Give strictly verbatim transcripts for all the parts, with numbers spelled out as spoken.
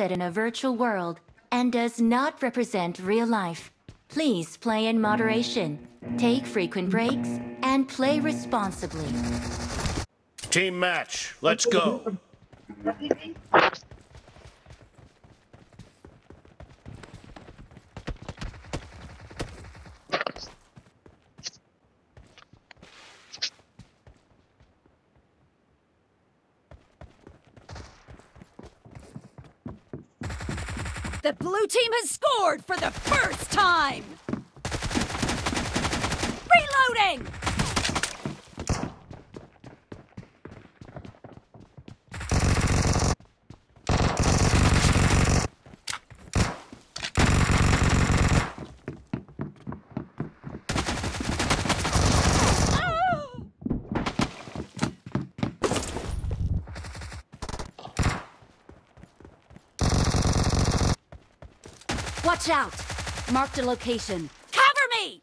set in a virtual world and does not represent real life. Please play in moderation, take frequent breaks, and play responsibly. Team match, let's go. The blue team has scored for the first time! Reloading! Watch out! Marked a location. Cover me!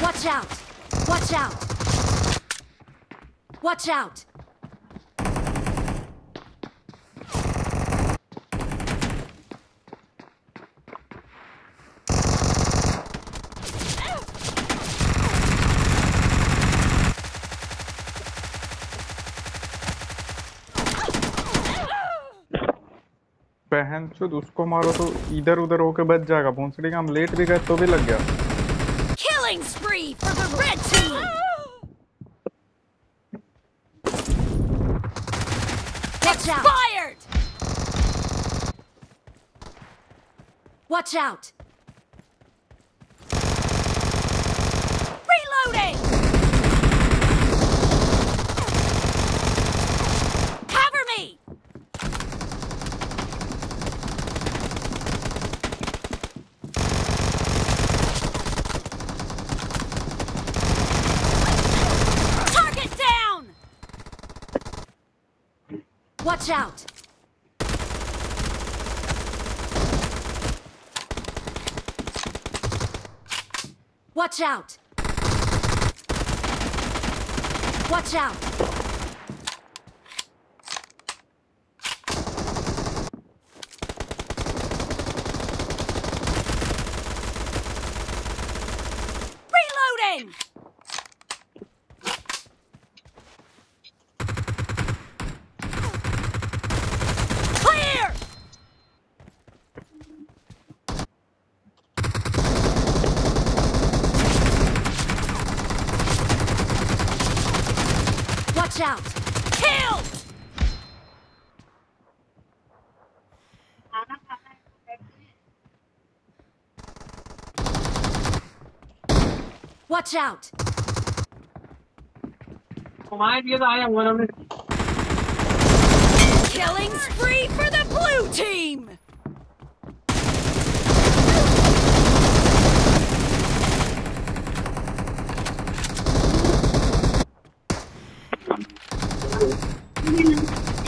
Watch out! Watch out! Watch out! बहनचोद उसको मारो तो इधर उधर होके बच जाएगा भोंसड़ी का हम लेट भी गए तो भी लग गया Killing spree for the red team. Watch out. Fired. Watch out. Reloading. Watch out! Watch out! Watch out! Reloading! Out. Kill! Watch out! Killing spree for the blue team!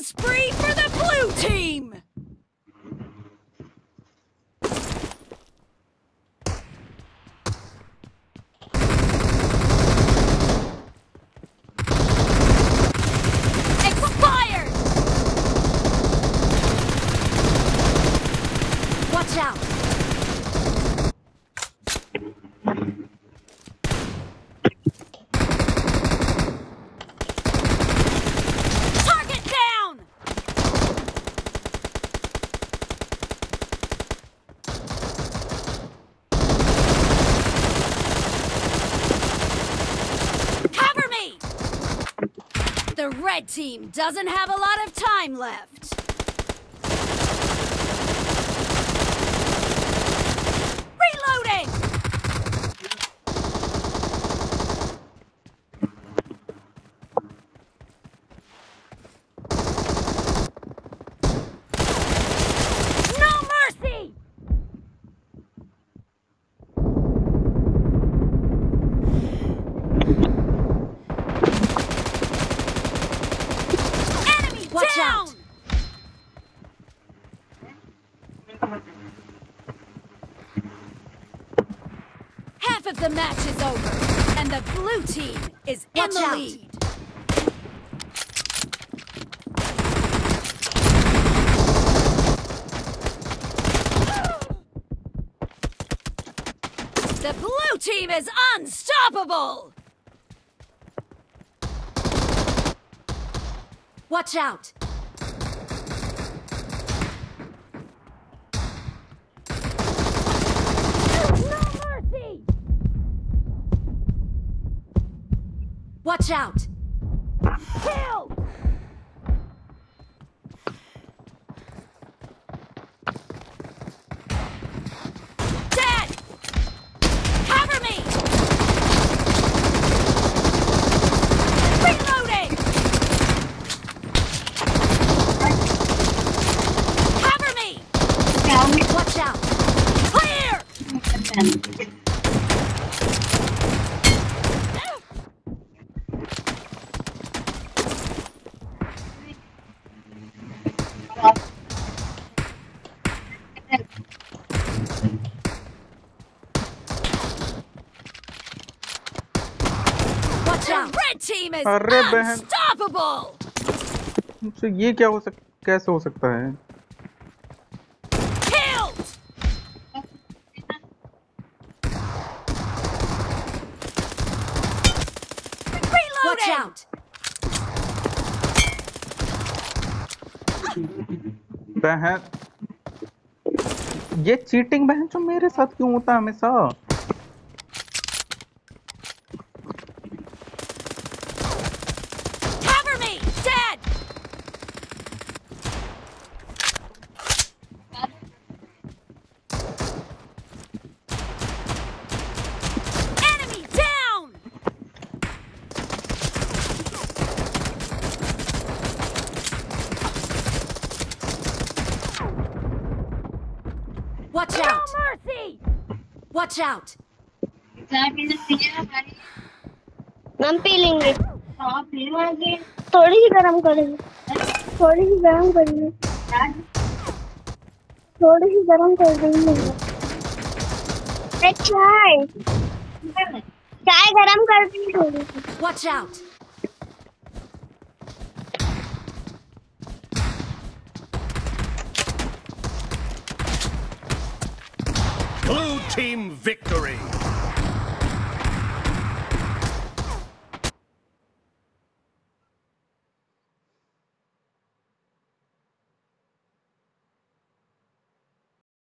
spree for the blue team. Expired. Watch out. The red team doesn't have a lot of time left. Reloading! No mercy! The match is over, and the blue team is in the lead. The blue team is unstoppable! Watch out! Watch out! Kill! Dead! Cover me! Reloading! Cover me! Down. Watch out! Clear! Team is unstoppable. So ये क्या हो सकता कैसे हो सकता है? Killed. Reloading. Watch out. बहन ये चीटिंग बहन जो मेरे साथ क्यों होता है हमेशा? Watch out! No mercy! Watch out! I'm peeling it. थोड़ी ही गरम करेंगे, थोड़ी ही गरम करेंगे, थोड़ी ही गरम कर देंगे। चाय, चाय गरम कर देंगे थोड़ी। Watch out! Blue team victory!